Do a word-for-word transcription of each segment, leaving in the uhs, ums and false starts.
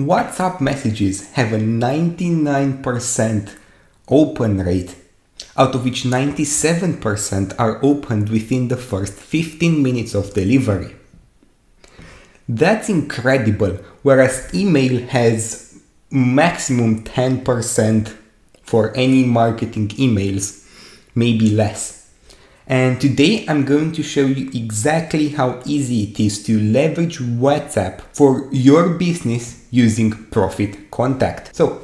WhatsApp messages have a ninety-nine percent open rate, out of which ninety-seven percent are opened within the first fifteen minutes of delivery. That's incredible, whereas email has maximum ten percent for any marketing emails, maybe less. And today I'm going to show you exactly how easy it is to leverage WhatsApp for your business using ProfitContact. So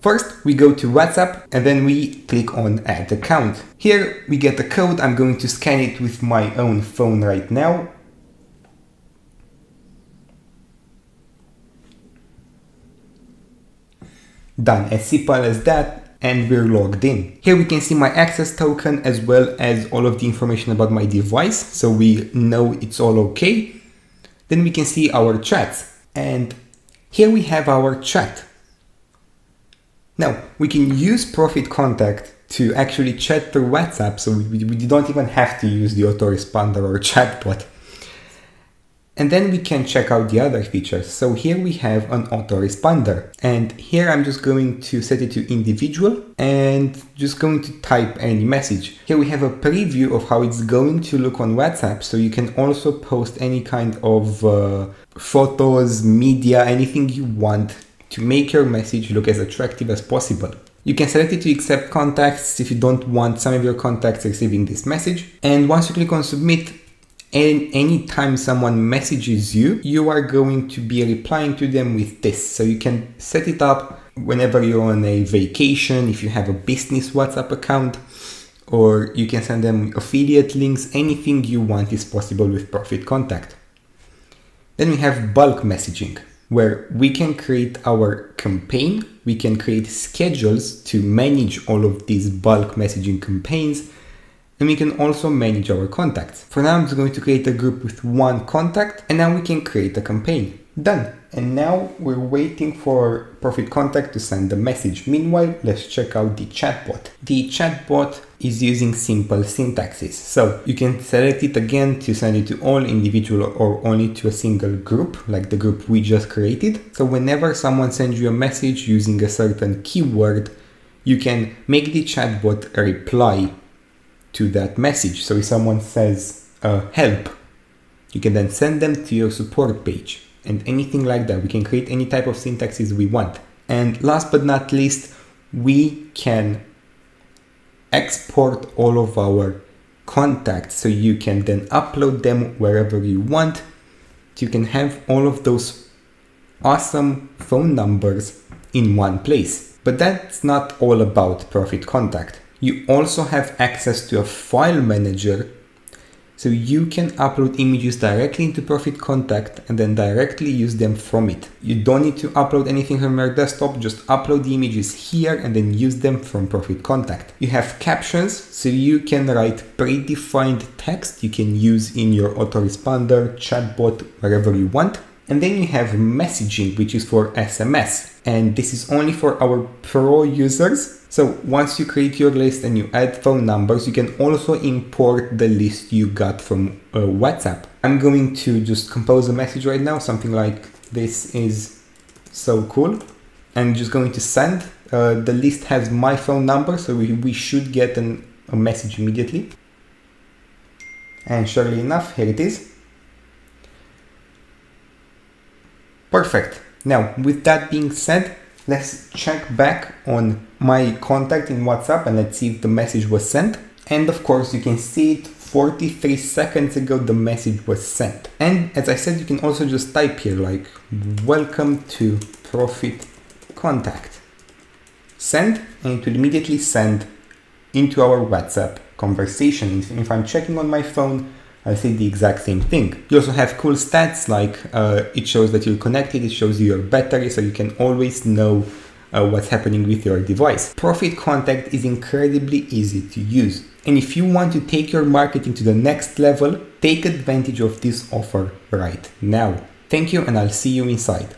first we go to WhatsApp and then we click on Add Account. Here we get a code. I'm going to scan it with my own phone right now. Done, as simple as that. And we're logged in. Here we can see my access token as well as all of the information about my device, so we know it's all okay. Then we can see our chats, and here we have our chat. Now we can use ProfitContact to actually chat through WhatsApp, so we, we don't even have to use the autoresponder or chatbot. And then we can check out the other features. So here we have an autoresponder, and here I'm just going to set it to individual and just going to type any message. Here we have a preview of how it's going to look on WhatsApp. So you can also post any kind of uh, photos, media, anything you want to make your message look as attractive as possible. You can select it to accept contacts if you don't want some of your contacts receiving this message. And once you click on submit, and anytime someone messages you, you are going to be replying to them with this. So you can set it up whenever you're on a vacation, if you have a business WhatsApp account, or you can send them affiliate links. Anything you want is possible with ProfitContact. Then we have bulk messaging, where we can create our campaign. We can create schedules to manage all of these bulk messaging campaigns. And we can also manage our contacts. For now, I'm just going to create a group with one contact, and now we can create a campaign. Done. And now we're waiting for ProfitContact to send the message. Meanwhile, let's check out the chatbot. The chatbot is using simple syntaxes. So you can select it again to send it to all individual or only to a single group, like the group we just created. So whenever someone sends you a message using a certain keyword, you can make the chatbot reply to that message. So if someone says uh, help, you can then send them to your support page and anything like that. We can create any type of syntaxes we want. And last but not least, we can export all of our contacts, so you can then upload them wherever you want. So you can have all of those awesome phone numbers in one place. But that's not all about ProfitContact. You also have access to a file manager, so you can upload images directly into ProfitContact and then directly use them from it. You don't need to upload anything from your desktop, just upload the images here and then use them from ProfitContact. You have captions, so you can write predefined text you can use in your autoresponder, chatbot, wherever you want. And then you have messaging, which is for S M S. And this is only for our pro users. So once you create your list and you add phone numbers, you can also import the list you got from uh, WhatsApp. I'm going to just compose a message right now, something like "This is so cool." And just going to send. Uh, the list has my phone number, so we, we should get an, a message immediately. And surely enough, here it is. Perfect. Now, with that being said, let's check back on my contact in WhatsApp and let's see if the message was sent. And of course, you can see it forty-three seconds ago, the message was sent. And as I said, you can also just type here like "Welcome to ProfitContact." Send, and it will immediately send into our WhatsApp conversation. If I'm checking on my phone, I see the exact same thing. You also have cool stats like uh, it shows that you're connected, it shows you your battery, so you can always know uh, what's happening with your device. ProfitContact is incredibly easy to use. And if you want to take your marketing to the next level, take advantage of this offer right now. Thank you, and I'll see you inside.